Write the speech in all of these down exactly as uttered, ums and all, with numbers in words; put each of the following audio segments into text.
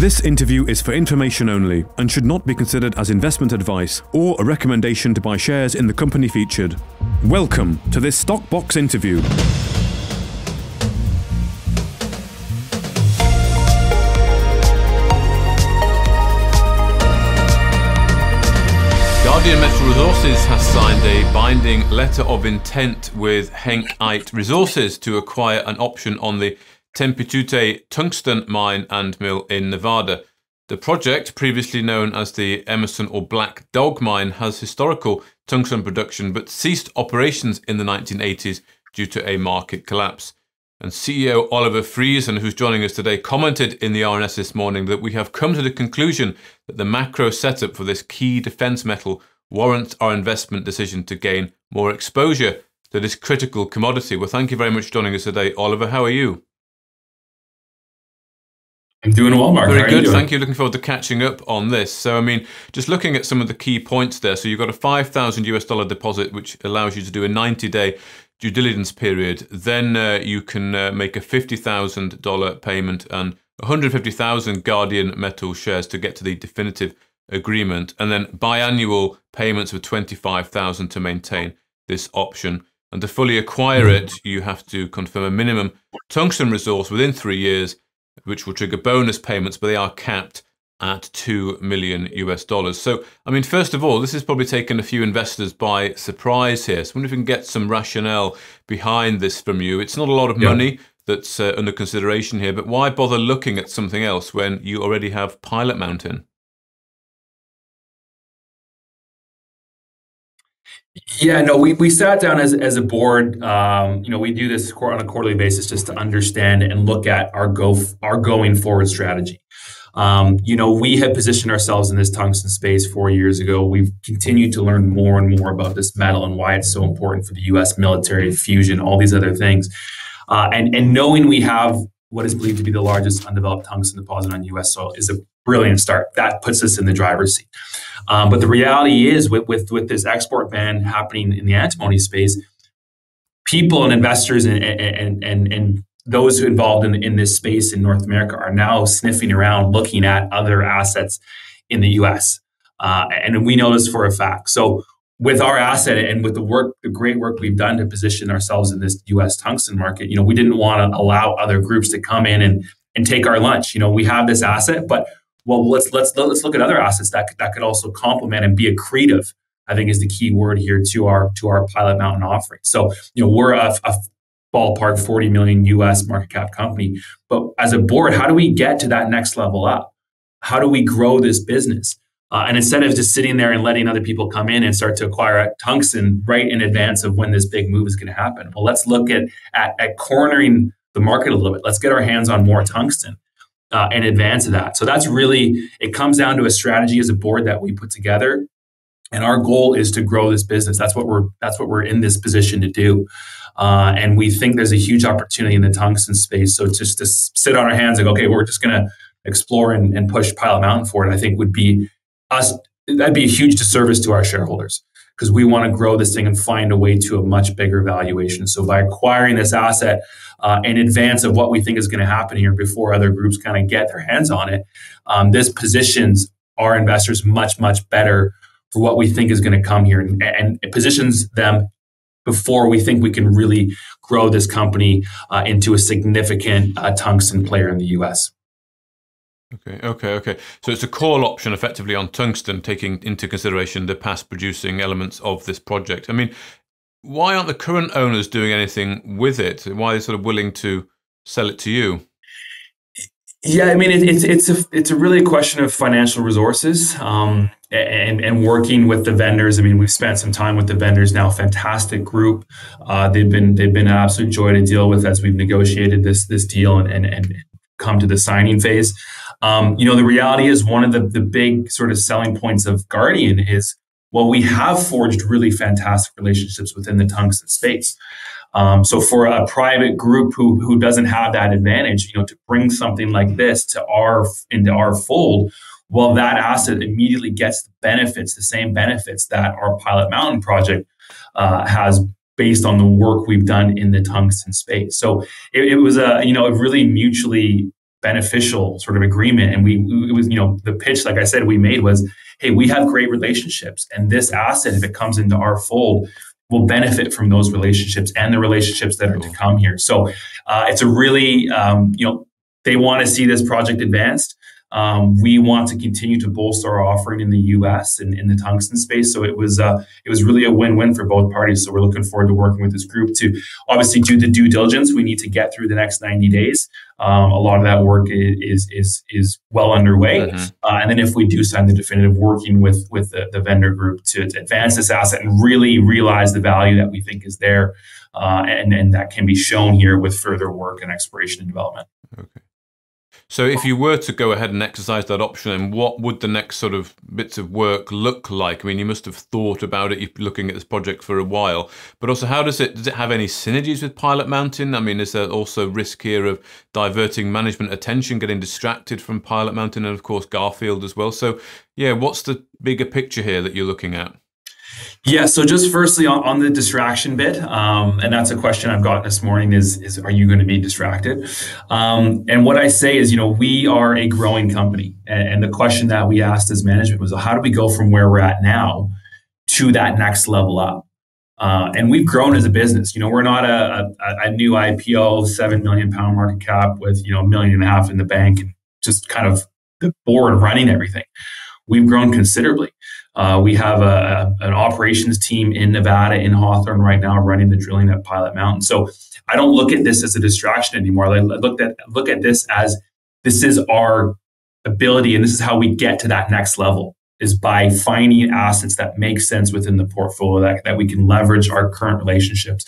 This interview is for information only and should not be considered as investment advice or a recommendation to buy shares in the company featured. Welcome to this Stockbox interview. Guardian Metal Resources has signed a binding letter of intent with Henkite Resources to acquire an option on the Tempiute Tungsten Mine and Mill in Nevada. The project, previously known as the Emerson or Black Dog Mine, has historical tungsten production but ceased operations in the nineteen eighties due to a market collapse. And C E O Oliver Friesen, who's joining us today, commented in the R N S this morning that we have come to the conclusion that the macro setup for this key defence metal warrants our investment decision to gain more exposure to this critical commodity. Well, thank you very much for joining us today, Oliver. How are you? I'm doing well, Mark. Very good. Thank you. Looking forward to catching up on this. So, I mean, just looking at some of the key points there. So you've got a five thousand US dollar deposit, which allows you to do a ninety day due diligence period. Then uh, you can uh, make a fifty thousand dollar payment and one hundred fifty thousand Guardian Metal shares to get to the definitive agreement, and then biannual payments of twenty-five thousand to maintain this option. And to fully acquire it, you have to confirm a minimum tungsten resource within three years, which will trigger bonus payments, but they are capped at two million US dollars. So, I mean, first of all, this has probably taken a few investors by surprise here. So I wonder if we can get some rationale behind this from you. It's not a lot of yeah. money that's uh, under consideration here, but why bother looking at something else when you already have Pilot Mountain? Yeah, no, we, we sat down as, as a board. Um, you know, we do this on a quarterly basis just to understand and look at our go our going forward strategy. Um, you know, we have positioned ourselves in this tungsten space four years ago. We've continued to learn more and more about this metal and why it's so important for the U S military, fusion, all these other things. Uh, and, and knowing we have what is believed to be the largest undeveloped tungsten deposit on U S soil is a brilliant start. That puts us in the driver's seat. Um, but the reality is with, with, with this export ban happening in the antimony space, people and investors and, and, and, and those involved in, in this space in North America are now sniffing around, looking at other assets in the U S. Uh, and we know this for a fact. So with our asset and with the work, the great work we've done to position ourselves in this U S tungsten market, you know, we didn't want to allow other groups to come in and, and take our lunch. You know, we have this asset, but well, let's let's let's look at other assets that could, that could also complement and be accretive, I think, is the key word here to our to our Pilot Mountain offering. So, you know, we're a, a ballpark forty million U S market cap company, but as a board, how do we get to that next level up? How do we grow this business? Uh, and instead of just sitting there and letting other people come in and start to acquire tungsten right in advance of when this big move is going to happen, well, let's look at, at at cornering the market a little bit. Let's get our hands on more tungsten Uh, in advance of that. So that's really, it comes down to a strategy as a board that we put together. And our goal is to grow this business. That's what we're, that's what we're in this position to do. Uh, and we think there's a huge opportunity in the tungsten space. So just to sit on our hands and go, okay, we're just going to explore and, and push Pilot Mountain forward, I think would be us, that'd be a huge disservice to our shareholders, because we want to grow this thing and find a way to a much bigger valuation. So by acquiring this asset uh, in advance of what we think is going to happen here before other groups kind of get their hands on it, um, this positions our investors much, much better for what we think is going to come here, and, and it positions them before we think we can really grow this company uh, into a significant uh, tungsten player in the U S. Okay, okay, okay. So it's a call option effectively on tungsten, taking into consideration the past producing elements of this project. I mean, why aren't the current owners doing anything with it? Why are they sort of willing to sell it to you? Yeah, I mean, it, it's it's a it's a really a question of financial resources um, and and working with the vendors. I mean, we've spent some time with the vendors now. Fantastic group. Uh, they've been they've been an absolute joy to deal with as we've negotiated this this deal and and, and come to the signing phase. Um, you know, the reality is one of the, the big sort of selling points of Guardian is, well, we have forged really fantastic relationships within the tungsten space. Um, so for a private group who, who doesn't have that advantage, you know, to bring something like this to our, into our fold, well, that asset immediately gets the benefits, the same benefits that our Pilot Mountain project uh, has based on the work we've done in the tungsten space. So it, it was a, you know, a really mutually beneficial sort of agreement. And we, it was, you know, the pitch, like I said, we made was, hey, we have great relationships, and this asset, if it comes into our fold, will benefit from those relationships and the relationships that are to come here. So uh, it's a really, um, you know, they want to see this project advanced. Um, we want to continue to bolster our offering in the U S and in the tungsten space. So it was uh, it was really a win-win for both parties. So we're looking forward to working with this group to obviously do the due diligence we need to get through the next ninety days. Um, a lot of that work is is is well underway. Mm-hmm. uh, and then if we do sign the definitive, working with with the, the vendor group to, to advance this asset and really realize the value that we think is there, uh, and and that can be shown here with further work and exploration and development. Okay. So if you were to go ahead and exercise that option, then what would the next sort of bits of work look like? I mean, you must have thought about it. You've been looking at this project for a while, but also how does it, does it have any synergies with Pilot Mountain? I mean, is there also risk here of diverting management attention, getting distracted from Pilot Mountain and of course Garfield as well? So yeah, what's the bigger picture here that you're looking at? Yeah, so just firstly on, on the distraction bit, um, and that's a question I've gotten this morning is, is are you going to be distracted? Um, and what I say is, you know, we are a growing company. And, and the question that we asked as management was, how do we go from where we're at now to that next level up? Uh, and we've grown as a business. You know, we're not a, a, a new I P O, seven million pound market cap with, you know, a million and a half in the bank, and just kind of the board running everything. We've grown considerably. Uh, we have a, an operations team in Nevada, in Hawthorne right now, running the drilling at Pilot Mountain. So I don't look at this as a distraction anymore. I look at, look at this as, this is our ability, and this is how we get to that next level, is by finding assets that make sense within the portfolio, that, that we can leverage our current relationships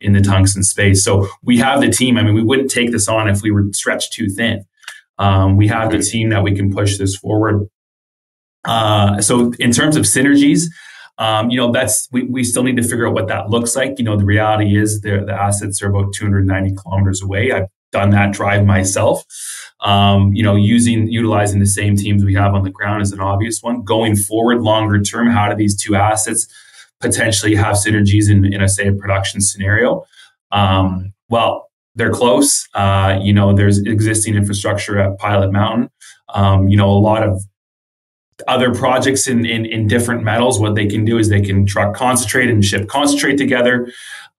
in the tungsten space. So we have the team. I mean, we wouldn't take this on if we were stretched too thin. Um, we have the team that we can push this forward. Uh, so in terms of synergies, um, you know, that's, we, we still need to figure out what that looks like. You know, the reality is the assets are about two hundred ninety kilometers away. I've done that drive myself. Um, you know, using, utilizing the same teams we have on the ground is an obvious one. Going forward, longer term, how do these two assets potentially have synergies in, in a, say, a production scenario? Um, well, they're close. Uh, you know, there's existing infrastructure at Pilot Mountain. Um, you know, a lot of other projects in, in, in different metals, what they can do is they can truck concentrate and ship concentrate together.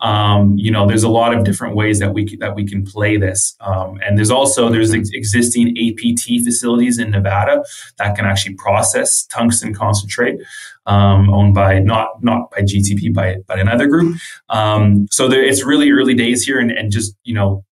Um, you know, there's a lot of different ways that we that we can play this. Um, and there's also, there's ex existing A P T facilities in Nevada that can actually process tungsten concentrate, um, owned by, not not by G T P, by, by another group. Um, so there, it's really early days here, and, and just, you know,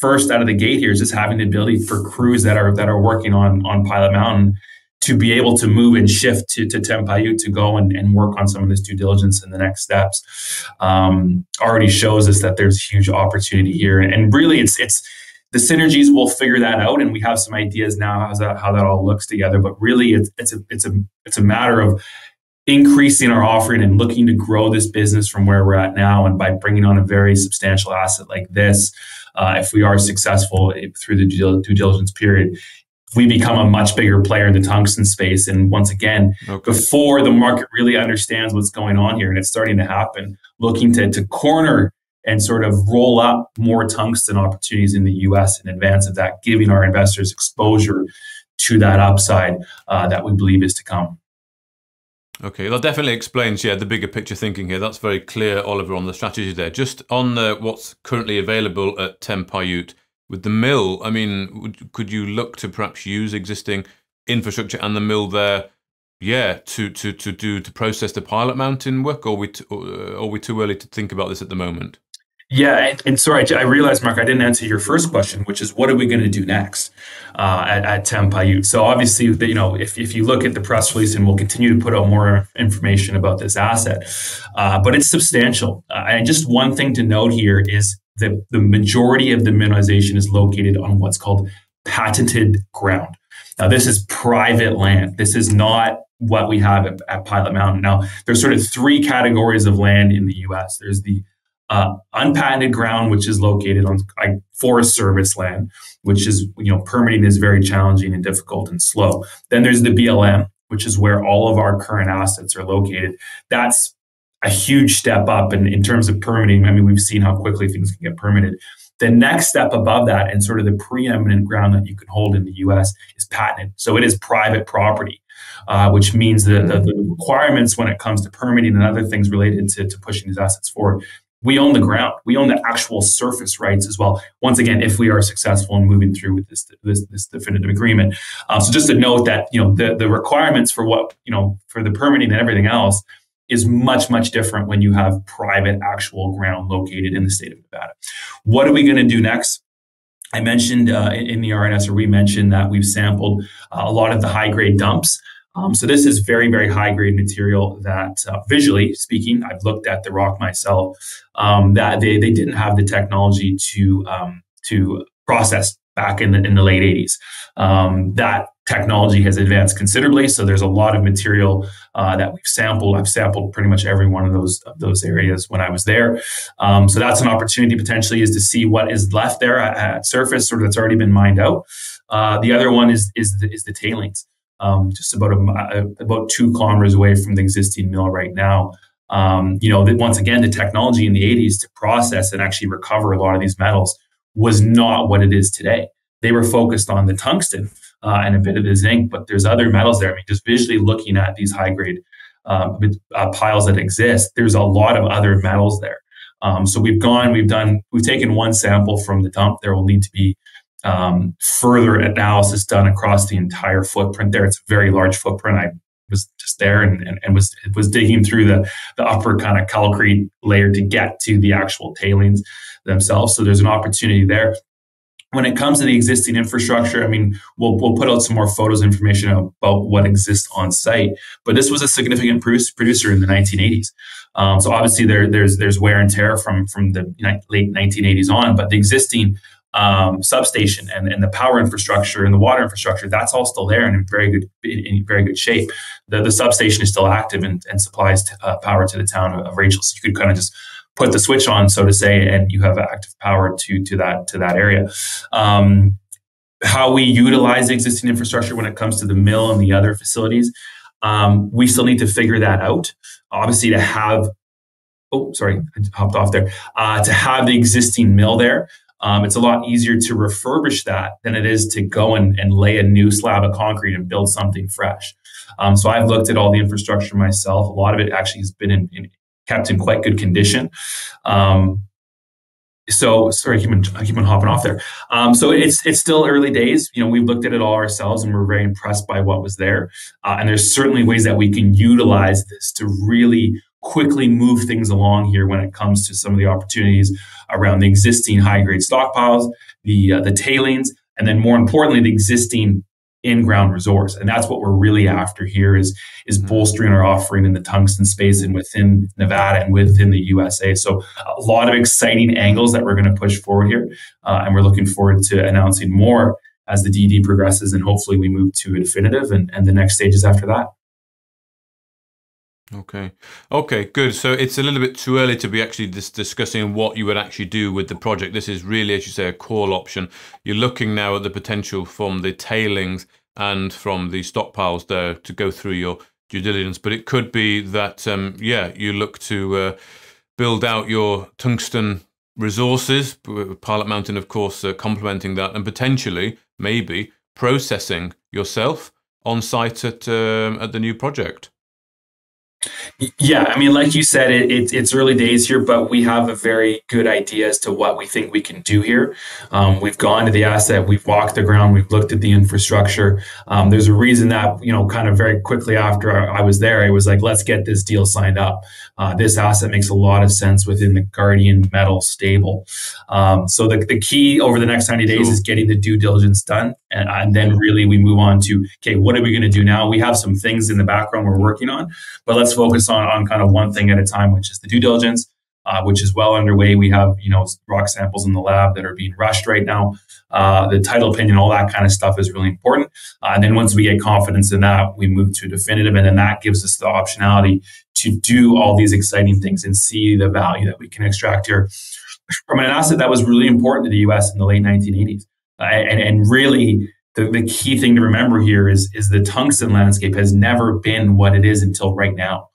first out of the gate here is just having the ability for crews that are, that are working on, on Pilot Mountain to be able to move and shift to, to Tempiute to go and, and work on some of this due diligence and the next steps, um, already shows us that there's huge opportunity here. And, and really, it's it's the synergies. We'll figure that out, and we have some ideas now how that how that all looks together. But really, it's it's a it's a it's a matter of increasing our offering and looking to grow this business from where we're at now. And by bringing on a very substantial asset like this, uh, if we are successful through the due, due diligence period, we become a much bigger player in the tungsten space. And once again, okay, before the market really understands what's going on here, and it's starting to happen, looking to, to corner and sort of roll up more tungsten opportunities in the U S in advance of that, giving our investors exposure to that upside uh, that we believe is to come. Okay, that definitely explains, yeah, the bigger picture thinking here. That's very clear, Oliver, on the strategy there. Just on the, what's currently available at Tempiute, with the mill, I mean, would, could you look to perhaps use existing infrastructure and the mill there, yeah, to to to do to process the Pilot Mountain work, or are we t or are we too early to think about this at the moment? Yeah, and, and sorry, I realized, Mark, I didn't answer your first question, which is what are we going to do next uh, at, at Tempiute? So obviously, you know, if if you look at the press release, and we'll continue to put out more information about this asset, uh, but it's substantial. Uh, and just one thing to note here is, The, the majority of the mineralization is located on what's called patented ground. Now, this is private land. This is not what we have at, at Pilot Mountain. Now, there's sort of three categories of land in the U S. There's the uh, unpatented ground, which is located on uh, Forest Service land, which is, you know, permitting is very challenging and difficult and slow. Then there's the B L M, which is where all of our current assets are located. That's a huge step up in, in terms of permitting. I mean, we've seen how quickly things can get permitted. The next step above that, and sort of the preeminent ground that you can hold in the U S, is patented. So it is private property, uh, which means that the, the requirements when it comes to permitting and other things related to, to pushing these assets forward, we own the ground. We own the actual surface rights as well. Once again, if we are successful in moving through with this this, this definitive agreement, uh, so just to note that you know the the requirements for what you know for the permitting and everything else is much, much different when you have private actual ground located in the state of Nevada. What are we going to do next? I mentioned uh, in the R N S, or we mentioned that we've sampled uh, a lot of the high-grade dumps. Um, so this is very, very high-grade material that, uh, visually speaking, I've looked at the rock myself, um, that they, they didn't have the technology to um, to process back in the, in the late eighties. Um, that technology has advanced considerably, so there's a lot of material uh, that we've sampled. I've sampled pretty much every one of those of those areas when I was there. Um, so that's an opportunity potentially, is to see what is left there at, at surface, sort of that's already been mined out. Uh, the other one is is the, is the tailings, um, just about a, about two kilometers away from the existing mill right now. Um, you know, that once again, the technology in the eighties to process and actually recover a lot of these metals was not what it is today. They were focused on the tungsten uh, and a bit of the zinc, but there's other metals there. I mean, just visually looking at these high-grade uh, uh, piles that exist, there's a lot of other metals there. Um, so we've gone, we've done, we've taken one sample from the dump. There will need to be um, further analysis done across the entire footprint there. It's a very large footprint. I was just there and, and, and was was digging through the, the upper kind of calcrete layer to get to the actual tailings themselves. So there's an opportunity there. When it comes to the existing infrastructure, I mean, we'll, we'll put out some more photos, information about what exists on site. But this was a significant producer in the nineteen eighties. Um, so obviously there, there's there's wear and tear from, from the late nineteen eighties on, but the existing um, substation and, and the power infrastructure and the water infrastructure, that's all still there and in very good in, in very good shape. The, the substation is still active and, and supplies t- uh, power to the town of, of Rachel. So you could kind of just put the switch on, so to say, and you have active power to to that to that area. Um, how we utilize the existing infrastructure when it comes to the mill and the other facilities, um, we still need to figure that out. Obviously, to have oh, sorry, I hopped off there. Uh, to have the existing mill there, um, it's a lot easier to refurbish that than it is to go and, and lay a new slab of concrete and build something fresh. Um, so I've looked at all the infrastructure myself. A lot of it actually has been in. in kept in quite good condition. Um, so sorry, I keep, on, I keep on hopping off there. Um, so it's it's still early days. You know, we've looked at it all ourselves and we're very impressed by what was there. Uh, and there's certainly ways that we can utilize this to really quickly move things along here when it comes to some of the opportunities around the existing high-grade stockpiles, the uh, the tailings, and then more importantly, the existing in-ground resource. And that's what we're really after here is, is bolstering our offering in the tungsten space and within Nevada and within the U S A. So a lot of exciting angles that we're going to push forward here. Uh, and we're looking forward to announcing more as the D D progresses, and hopefully we move to a definitive and, and the next stages after that. Okay. Okay, good. So it's a little bit too early to be actually dis- discussing what you would actually do with the project. This is really, as you say, a call option. You're looking now at the potential from the tailings and from the stockpiles there to go through your due diligence. But it could be that, um, yeah, you look to uh, build out your tungsten resources, Pilot Mountain, of course, uh, complementing that, and potentially, maybe, processing yourself on site at um, at the new project. Yeah, I mean, like you said, it, it, it's early days here, but we have a very good idea as to what we think we can do here. Um, we've gone to the asset, we've walked the ground, we've looked at the infrastructure. Um, there's a reason that, you know, kind of very quickly after I was there, it was like, let's get this deal signed up. Uh, this asset makes a lot of sense within the Guardian Metal stable. Um, so the, the key over the next ninety days is getting the due diligence done. And, and then really we move on to, okay, what are we going to do now? We have some things in the background we're working on, but let's focus on, on kind of one thing at a time, which is the due diligence, uh, which is well underway. We have, you know, rock samples in the lab that are being rushed right now. Uh, the title opinion, all that kind of stuff is really important. Uh, and then once we get confidence in that, we move to definitive. And then that gives us the optionality to do all these exciting things and see the value that we can extract here from an asset that was really important to the U S in the late nineteen eighties. Uh, and, and really, the, the key thing to remember here is, is the tungsten landscape has never been what it is until right now.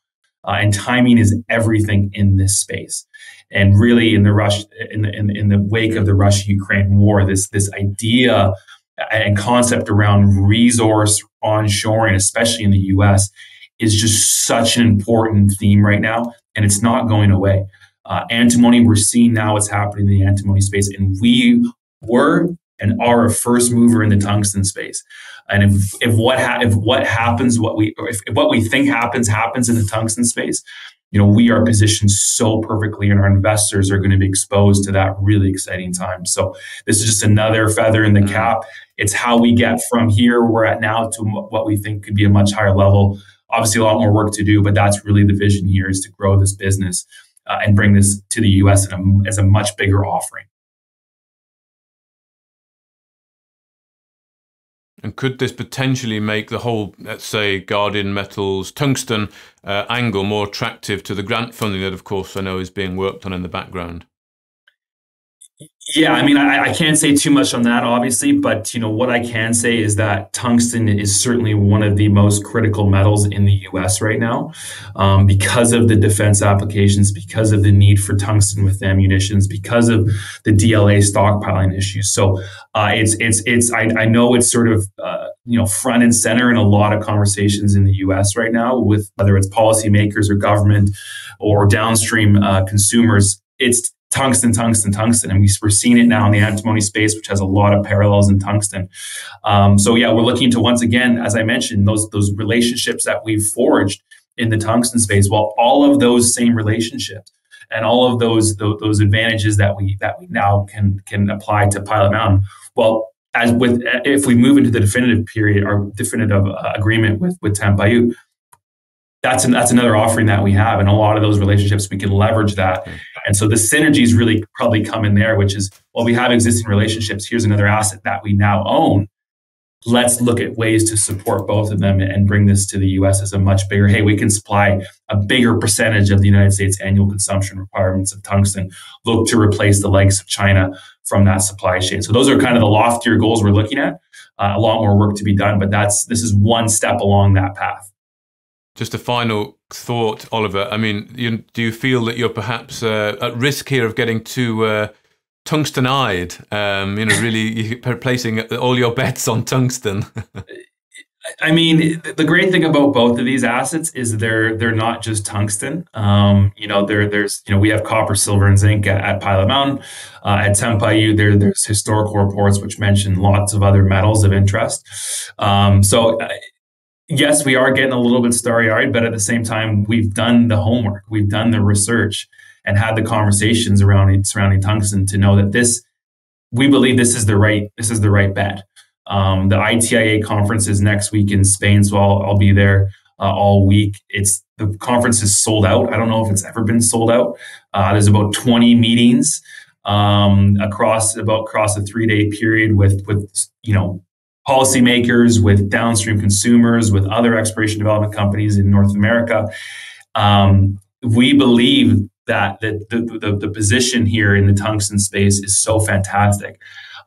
Uh, and timing is everything in this space. And really, in the rush, in the, in, in the wake of the Russia-Ukraine war, this this idea and concept around resource onshoring, especially in the U S, is just such an important theme right now, and it's not going away. Uh, antimony, we're seeing now what's happening in the antimony space, and we were and are a first mover in the tungsten space. And if if what ha if what happens, what we or if, if what we think happens happens in the tungsten space, you know, we are positioned so perfectly, and our investors are going to be exposed to that really exciting time. So this is just another feather in the cap. It's how we get from here where we're at now to what we think could be a much higher level. Obviously, a lot more work to do, but that's really the vision here, is to grow this business uh, and bring this to the U S in a, as a much bigger offering. And could this potentially make the whole, let's say, Guardian Metals tungsten uh, angle more attractive to the grant funding that, of course, I know is being worked on in the background? Yeah, I mean, I, I can't say too much on that, obviously, but, you know, what I can say is that tungsten is certainly one of the most critical metals in the U S right now, um, because of the defense applications, because of the need for tungsten with ammunitions, because of the D L A stockpiling issues. So uh, it's, it's, it's, I, I know it's sort of, uh, you know, front and center in a lot of conversations in the U S right now, with whether it's policymakers or government or downstream uh, consumers. It's tungsten, tungsten, tungsten. And we're seeing it now in the antimony space, which has a lot of parallels in tungsten. Um, so yeah, we're looking to, once again, as I mentioned, those, those relationships that we've forged in the tungsten space. Well, all of those same relationships and all of those, those, those advantages that we, that we now can, can apply to Pilot Mountain. Well, as with, if we move into the definitive period or definitive uh, agreement with, with Tempiute, that's, an, that's another offering that we have. And a lot of those relationships, we can leverage that. And so the synergies really probably come in there, which is, well, we have existing relationships. Here's another asset that we now own. Let's look at ways to support both of them and bring this to the U S as a much bigger, hey, we can supply a bigger percentage of the United States annual consumption requirements of tungsten, look to replace the likes of China from that supply chain. So those are kind of the loftier goals we're looking at. Uh, a lot more work to be done, but that's this is one step along that path. Just a final thought, Oliver. I mean, you, do you feel that you're perhaps uh, at risk here of getting too uh, tungsten-eyed? Um, you know, really placing all your bets on tungsten. I mean, the great thing about both of these assets is they're they're not just tungsten. Um, you know, there there's you know we have copper, silver, and zinc at, at Pilot Mountain, uh, at Tempiute. There there's historical reports which mention lots of other metals of interest. Um, so. Uh, Yes, we are getting a little bit starry-eyed, but at the same time, we've done the homework, we've done the research, and had the conversations around surrounding tungsten to know that this, we believe this is the right, this is the right bet. Um, the I T I A conference is next week in Spain, so I'll, I'll be there uh, all week. It's the conference is sold out. I don't know if it's ever been sold out. Uh, there's about twenty meetings um, across about across a three-day period with with you know. policymakers, with downstream consumers, with other exploration development companies in North America. Um, we believe that the, the, the position here in the tungsten space is so fantastic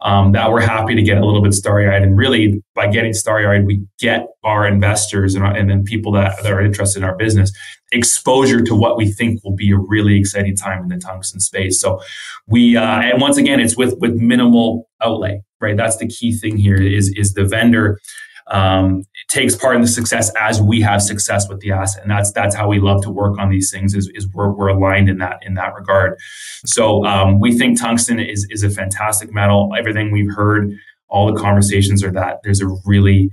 um, that we're happy to get a little bit starry-eyed. And really, by getting starry-eyed, we get our investors and, our, and then people that, that are interested in our business exposure to what we think will be a really exciting time in the tungsten space. So we, uh, and once again, it's with, with minimal outlay. Right, that's the key thing here. Is is the vendor um, takes part in the success as we have success with the asset, and that's that's how we love to work on these things. Is is we're we're aligned in that in that regard. So um, we think tungsten is is a fantastic metal. Everything we've heard, all the conversations are that there's a really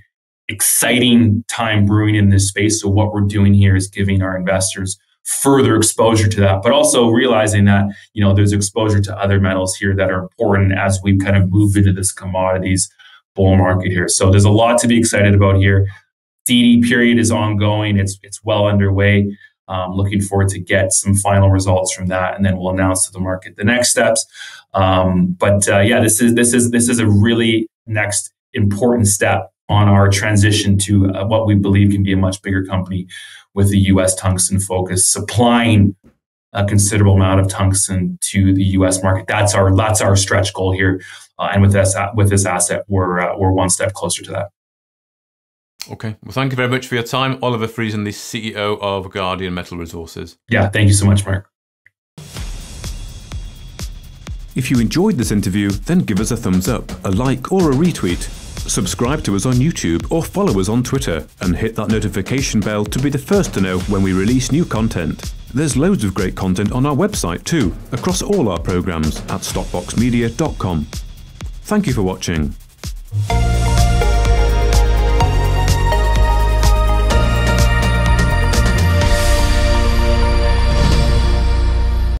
exciting time brewing in this space. So what we're doing here is giving our investors further exposure to that, but also realizing that, you know, there's exposure to other metals here that are important as we kind of move into this commodities bull market here. So there's a lot to be excited about here. D D period is ongoing. It's, it's well underway. Um, looking forward to get some final results from that, and then we'll announce to the market the next steps. Um, but uh, yeah, this is, this is, this is a really next important step on our transition to uh, what we believe can be a much bigger company with the U S tungsten focus, supplying a considerable amount of tungsten to the U S market. That's our that's our stretch goal here, uh, and with this with this asset, we're uh, we're one step closer to that. Okay. Well, thank you very much for your time. Oliver Friesen, the C E O of Guardian Metal Resources. Yeah, thank you so much, Mark. If you enjoyed this interview, then give us a thumbs up, a like, or a retweet. Subscribe to us on YouTube or follow us on Twitter, and hit that notification bell to be the first to know when we release new content. There's loads of great content on our website too, across all our programs at stockbox media dot com. Thank you for watching.